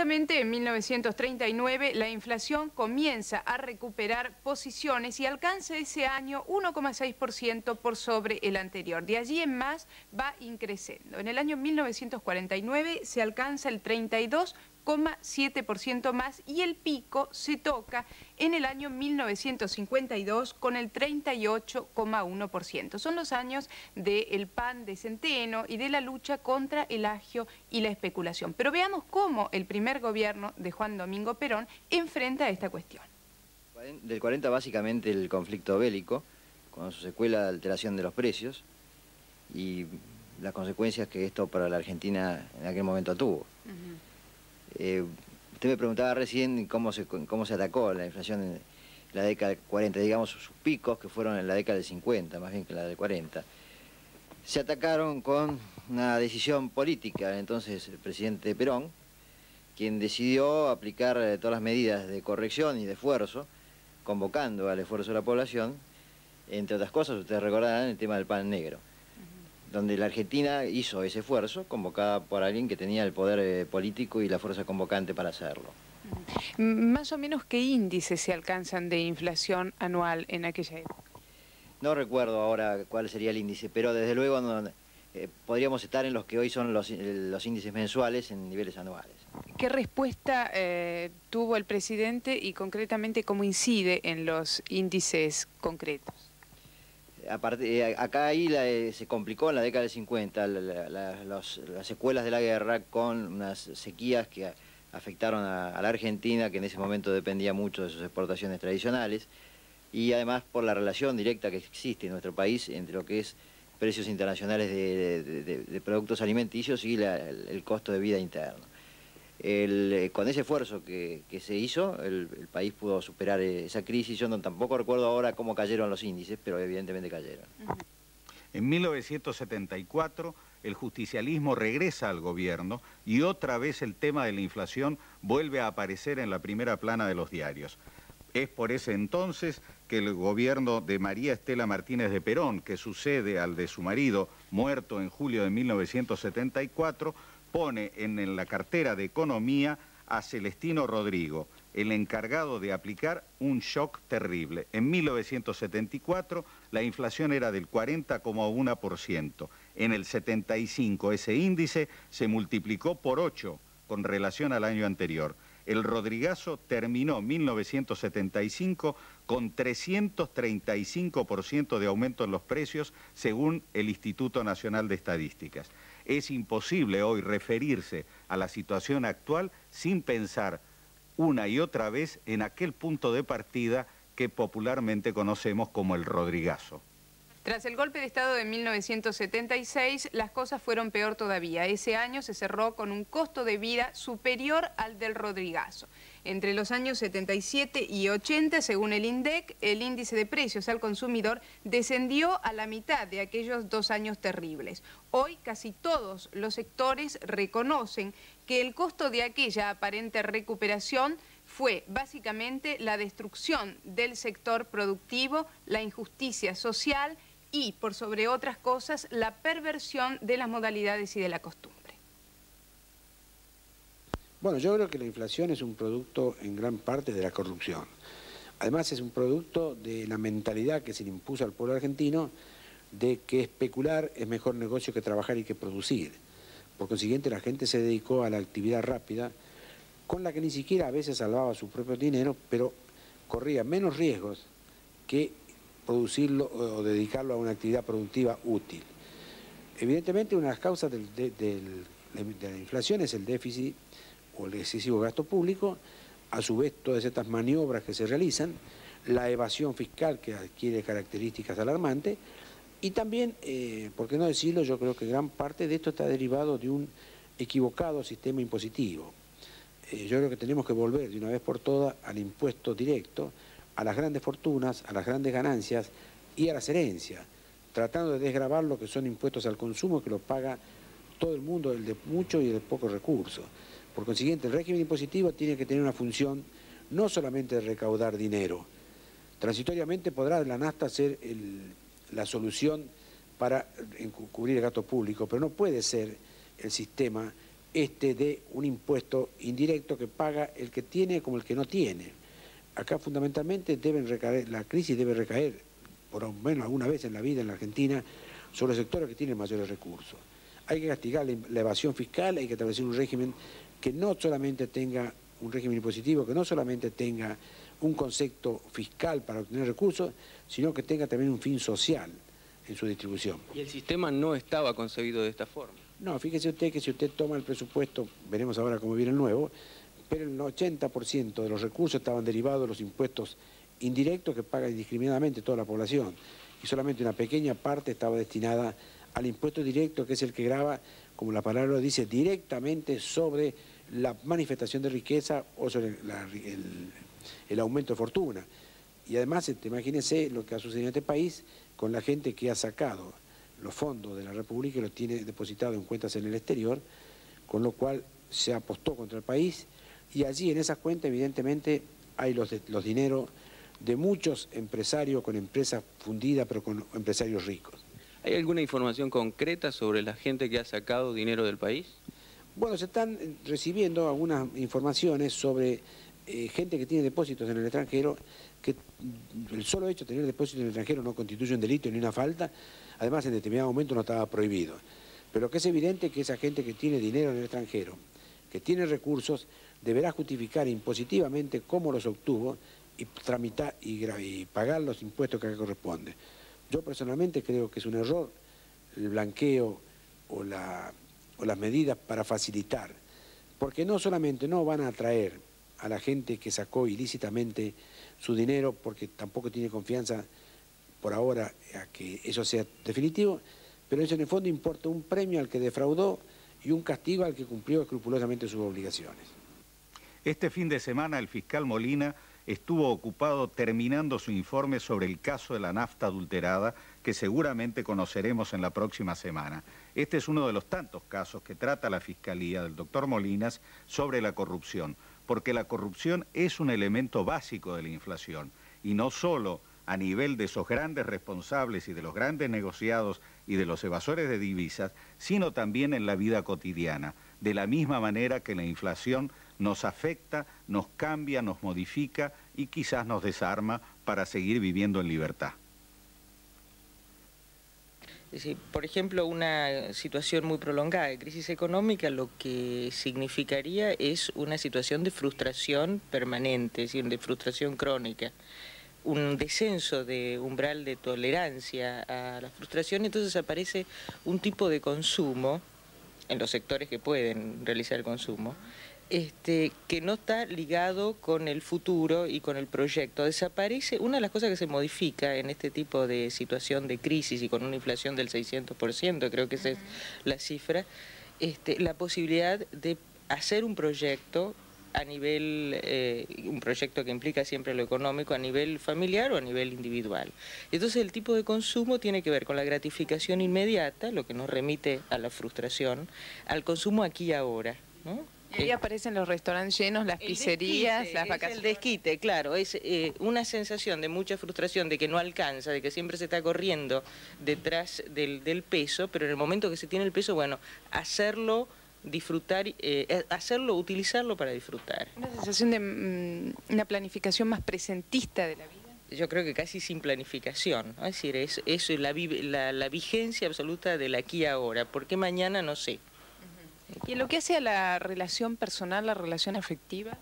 Justamente en 1939 la inflación comienza a recuperar posiciones y alcanza ese año 1,6% por sobre el anterior. De allí en más va increciendo. En el año 1949 se alcanza el 32,7% más y el pico se toca en el año 1952 con el 38,1%. Son los años del pan de centeno y de la lucha contra el agio y la especulación. Pero veamos cómo el primer gobierno de Juan Domingo Perón enfrenta esta cuestión. Del 40 básicamente el conflicto bélico, con su secuela de alteración de los precios y las consecuencias que esto para la Argentina en aquel momento tuvo. Usted me preguntaba recién cómo se atacó la inflación en la década del 40, digamos sus picos que fueron en la década del 50, más bien que la del 40. Se atacaron con una decisión política, entonces el presidente Perón, quien decidió aplicar todas las medidas de corrección y de esfuerzo, convocando al esfuerzo de la población, entre otras cosas, ustedes recordarán el tema del pan negro, donde la Argentina hizo ese esfuerzo, convocada por alguien que tenía el poder político y la fuerza convocante para hacerlo. ¿Más o menos qué índices se alcanzan de inflación anual en aquella época? No recuerdo ahora cuál sería el índice, pero desde luego no, podríamos estar en los que hoy son los índices mensuales en niveles anuales. ¿Qué respuesta tuvo el presidente y concretamente cómo incide en los índices concretos? Acá ahí se complicó en la década del 50 las secuelas de la guerra con unas sequías que afectaron a la Argentina, que en ese momento dependía mucho de sus exportaciones tradicionales, y además por la relación directa que existe en nuestro país entre lo que es precios internacionales de productos alimenticios y el costo de vida interno. Con ese esfuerzo que se hizo, el país pudo superar esa crisis. Yo tampoco recuerdo ahora cómo cayeron los índices, pero evidentemente cayeron. En 1974 el justicialismo regresa al gobierno y otra vez el tema de la inflación vuelve a aparecer en la primera plana de los diarios. Es por ese entonces que el gobierno de María Estela Martínez de Perón, que sucede al de su marido, muerto en julio de 1974, pone en la cartera de Economía a Celestino Rodrigo, el encargado de aplicar un shock terrible. En 1974 la inflación era del 40,1%. En el 75 ese índice se multiplicó por 8 con relación al año anterior. El Rodrigazo terminó 1975 con 335% de aumento en los precios según el Instituto Nacional de Estadísticas. Es imposible hoy referirse a la situación actual sin pensar una y otra vez en aquel punto de partida que popularmente conocemos como el Rodrigazo. Tras el golpe de Estado de 1976, las cosas fueron peor todavía. Ese año se cerró con un costo de vida superior al del Rodrigazo. Entre los años 77 y 80, según el INDEC, el índice de precios al consumidor descendió a la mitad de aquellos dos años terribles. Hoy casi todos los sectores reconocen que el costo de aquella aparente recuperación fue básicamente la destrucción del sector productivo, la injusticia social y, por sobre otras cosas, la perversión de las modalidades y de la costumbre. Bueno, yo creo que la inflación es un producto en gran parte de la corrupción. Además es un producto de la mentalidad que se le impuso al pueblo argentino de que especular es mejor negocio que trabajar y que producir. Por consiguiente, la gente se dedicó a la actividad rápida, con la que ni siquiera a veces salvaba su propio dinero, pero corría menos riesgos que producirlo o dedicarlo a una actividad productiva útil. Evidentemente, una de las causas de la inflación es el déficit o el excesivo gasto público, a su vez todas estas maniobras que se realizan, la evasión fiscal que adquiere características alarmantes, y también, por qué no decirlo, yo creo que gran parte de esto está derivado de un equivocado sistema impositivo. Yo creo que tenemos que volver de una vez por todas al impuesto directo, a las grandes fortunas, a las grandes ganancias y a las herencias, tratando de desgravar lo que son impuestos al consumo que lo paga todo el mundo, el de mucho y el de pocos recursos. Por consiguiente, el régimen impositivo tiene que tener una función no solamente de recaudar dinero. Transitoriamente podrá la NAFTA ser la solución para cubrir el gasto público, pero no puede ser el sistema de un impuesto indirecto que paga el que tiene como el que no tiene. Acá fundamentalmente deben recaer, la crisis debe recaer, por lo menos alguna vez en la vida en la Argentina, sobre los sectores que tienen mayores recursos. Hay que castigar la evasión fiscal, hay que establecer un régimen que no solamente tenga un régimen impositivo, que no solamente tenga un concepto fiscal para obtener recursos, sino que tenga también un fin social en su distribución. ¿Y el sistema no estaba concebido de esta forma? No, fíjese usted que si usted toma el presupuesto, veremos ahora cómo viene el nuevo, pero el 80% de los recursos estaban derivados de los impuestos indirectos que paga indiscriminadamente toda la población, y solamente una pequeña parte estaba destinada al impuesto directo, que es el que grava, como la palabra lo dice, directamente sobre la manifestación de riqueza o sobre el aumento de fortuna. Y además, imagínense lo que ha sucedido en este país con la gente que ha sacado los fondos de la República y los tiene depositados en cuentas en el exterior, con lo cual se apostó contra el país, y allí en esas cuentas evidentemente hay los dineros de muchos empresarios con empresas fundidas, pero con empresarios ricos. ¿Hay alguna información concreta sobre la gente que ha sacado dinero del país? Bueno, se están recibiendo algunas informaciones sobre gente que tiene depósitos en el extranjero, que el solo hecho de tener depósitos en el extranjero no constituye un delito ni una falta, además en determinado momento no estaba prohibido. Pero que es evidente que esa gente que tiene dinero en el extranjero, que tiene recursos, deberá justificar impositivamente cómo los obtuvo y tramitar y pagar los impuestos que corresponden. Yo personalmente creo que es un error el blanqueo o las medidas para facilitar, porque no solamente no van a atraer a la gente que sacó ilícitamente su dinero, porque tampoco tiene confianza por ahora a que eso sea definitivo, pero eso en el fondo importa un premio al que defraudó y un castigo al que cumplió escrupulosamente sus obligaciones. Este fin de semana el fiscal Molina estuvo ocupado terminando su informe sobre el caso de la nafta adulterada, que seguramente conoceremos en la próxima semana. Este es uno de los tantos casos que trata la Fiscalía del doctor Molinas sobre la corrupción, porque la corrupción es un elemento básico de la inflación, y no solo a nivel de esos grandes responsables y de los grandes negociados y de los evasores de divisas, sino también en la vida cotidiana, de la misma manera que la inflación nos afecta, nos cambia, nos modifica y quizás nos desarma para seguir viviendo en libertad. Sí, por ejemplo, una situación muy prolongada de crisis económica lo que significaría es una situación de frustración permanente, es decir, de frustración crónica, un descenso de umbral de tolerancia a la frustración, entonces aparece un tipo de consumo, en los sectores que pueden realizar el consumo, que no está ligado con el futuro y con el proyecto. Desaparece, una de las cosas que se modifica en este tipo de situación de crisis y con una inflación del 600%, creo que esa es la cifra, la posibilidad de hacer un proyecto a nivel, un proyecto que implica siempre lo económico, a nivel familiar o a nivel individual. Entonces el tipo de consumo tiene que ver con la gratificación inmediata, lo que nos remite a la frustración, al consumo aquí y ahora, ¿no? Y ahí aparecen los restaurantes llenos, las pizzerías, las vacaciones. El desquite, claro, es una sensación de mucha frustración, de que no alcanza, de que siempre se está corriendo detrás del peso, pero en el momento que se tiene el peso, bueno, hacerlo, disfrutar, hacerlo, utilizarlo para disfrutar. Una sensación de una planificación más presentista de la vida. Yo creo que casi sin planificación, ¿no? Es decir, es la vigencia absoluta del aquí y ahora, porque mañana no sé. ¿Y en lo que hace a la relación personal, la relación afectiva?